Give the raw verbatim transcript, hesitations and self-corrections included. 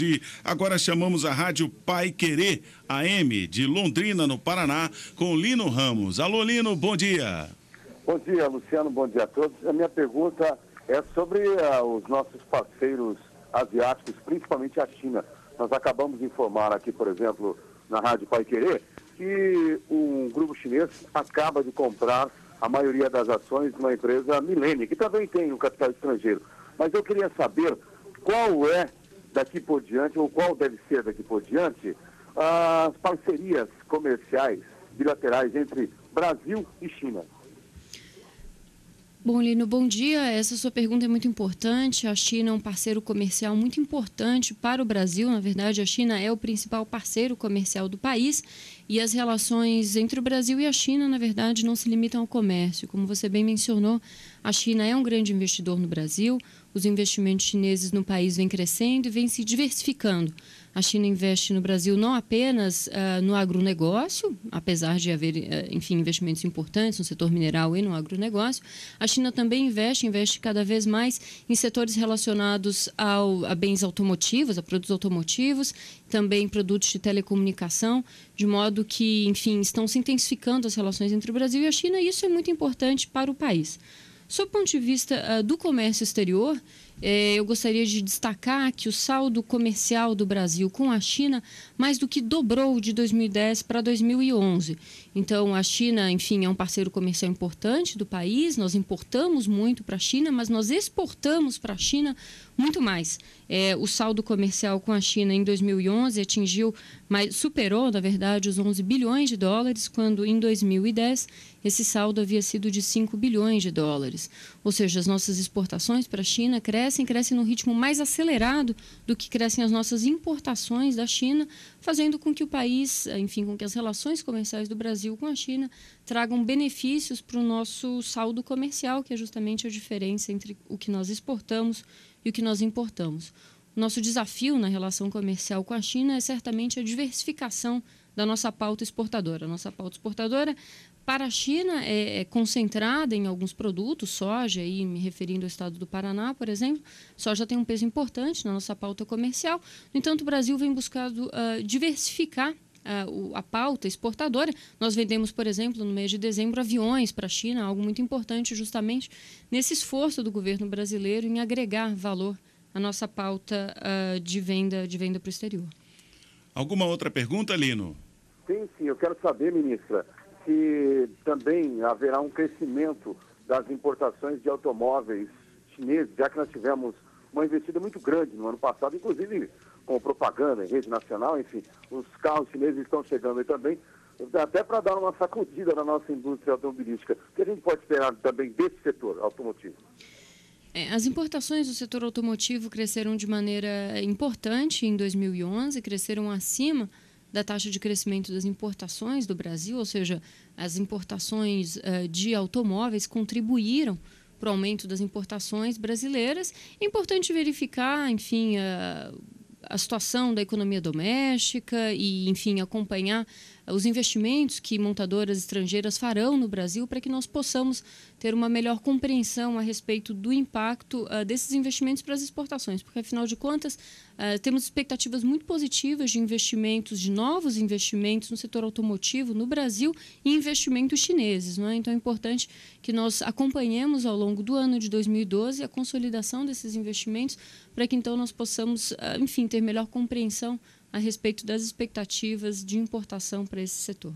De agora chamamos a Rádio Paiquerê A M de Londrina, no Paraná, com Lino Ramos. Alô, Lino, bom dia. Bom dia, Luciano, bom dia a todos. A minha pergunta é sobre uh, os nossos parceiros asiáticos, principalmente a China. Nós acabamos de informar aqui, por exemplo, na Rádio Paiquerê, que um grupo chinês acaba de comprar a maioria das ações de uma empresa Milene, que também tem o capital estrangeiro. Mas eu queria saber qual é, daqui por diante, ou qual deve ser daqui por diante, as parcerias comerciais bilaterais entre Brasil e China. Bom, Lino, bom dia. Essa sua pergunta é muito importante. A China é um parceiro comercial muito importante para o Brasil. Na verdade, a China é o principal parceiro comercial do país e as relações entre o Brasil e a China, na verdade, não se limitam ao comércio. Como você bem mencionou, a China é um grande investidor no Brasil. Os investimentos chineses no país vêm crescendo e vêm se diversificando. A China investe no Brasil não apenas uh, no agronegócio, apesar de haver uh, enfim, investimentos importantes no setor mineral e no agronegócio. A China também investe, investe cada vez mais em setores relacionados ao, a bens automotivos, a produtos automotivos, também produtos de telecomunicação, de modo que, enfim, estão se intensificando as relações entre o Brasil e a China, e isso é muito importante para o país. Sob o ponto de vista uh, do comércio exterior, eh, eu gostaria de destacar que o saldo comercial do Brasil com a China mais do que dobrou de dois mil e dez para dois mil e onze. Então, a China, enfim, é um parceiro comercial importante do país. Nós importamos muito para a China, mas nós exportamos para a China muito mais. Eh, o saldo comercial com a China em dois mil e onze atingiu, mas superou, na verdade, os onze bilhões de dólares, quando em dois mil e dez esse saldo havia sido de cinco bilhões de dólares. Ou seja, as nossas exportações para a China crescem, crescem num ritmo mais acelerado do que crescem as nossas importações da China, fazendo com que o país, enfim, com que as relações comerciais do Brasil com a China tragam benefícios para o nosso saldo comercial, que é justamente a diferença entre o que nós exportamos e o que nós importamos. O nosso desafio na relação comercial com a China é certamente a diversificação da nossa pauta exportadora. A nossa pauta exportadora para a China é concentrada em alguns produtos, soja, e me referindo ao estado do Paraná, por exemplo, soja tem um peso importante na nossa pauta comercial. No entanto, o Brasil vem buscando uh, diversificar uh, a pauta exportadora. Nós vendemos, por exemplo, no mês de dezembro, aviões para a China, algo muito importante justamente nesse esforço do governo brasileiro em agregar valor à nossa pauta uh, de venda, de venda para o exterior. Alguma outra pergunta, Lino? Sim, sim. Eu quero saber, ministra, se também haverá um crescimento das importações de automóveis chineses, já que nós tivemos uma investida muito grande no ano passado, inclusive com propaganda em rede nacional, enfim, os carros chineses estão chegando aí também, até para dar uma sacudida na nossa indústria automobilística. O que a gente pode esperar também desse setor automotivo? As importações do setor automotivo cresceram de maneira importante em dois mil e onze, cresceram acima da taxa de crescimento das importações do Brasil, ou seja, as importações uh, de automóveis contribuíram para o aumento das importações brasileiras. É importante verificar, enfim, a, a situação da economia doméstica e, enfim, acompanhar os investimentos que montadoras estrangeiras farão no Brasil para que nós possamos ter uma melhor compreensão a respeito do impacto uh, desses investimentos para as exportações, porque, afinal de contas, uh, temos expectativas muito positivas de investimentos, de novos investimentos no setor automotivo no Brasil e investimentos chineses, não é? Então, é importante que nós acompanhemos ao longo do ano de dois mil e doze a consolidação desses investimentos para que, então, nós possamos, uh, enfim, ter melhor compreensão a respeito das expectativas de importação para esse setor.